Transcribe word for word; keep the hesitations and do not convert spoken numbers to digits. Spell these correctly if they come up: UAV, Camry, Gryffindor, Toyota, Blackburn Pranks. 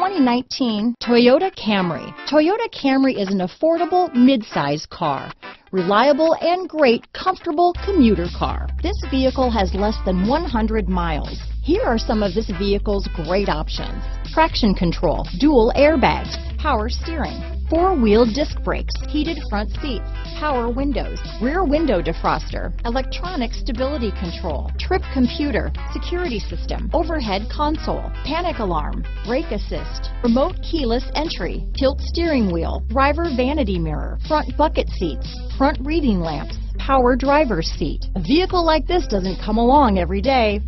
twenty nineteen Toyota Camry. Toyota Camry is an affordable mid-size car. Reliable and great, comfortable commuter car. This vehicle has less than one hundred miles. Here are some of this vehicle's great options. Traction control, dual airbags, power steering, four-wheel disc brakes, heated front seats, power windows, rear window defroster, electronic stability control, trip computer, security system, overhead console, panic alarm, brake assist, remote keyless entry, tilt steering wheel, driver vanity mirror, front bucket seats, front reading lamps, power driver's seat. A vehicle like this doesn't come along every day.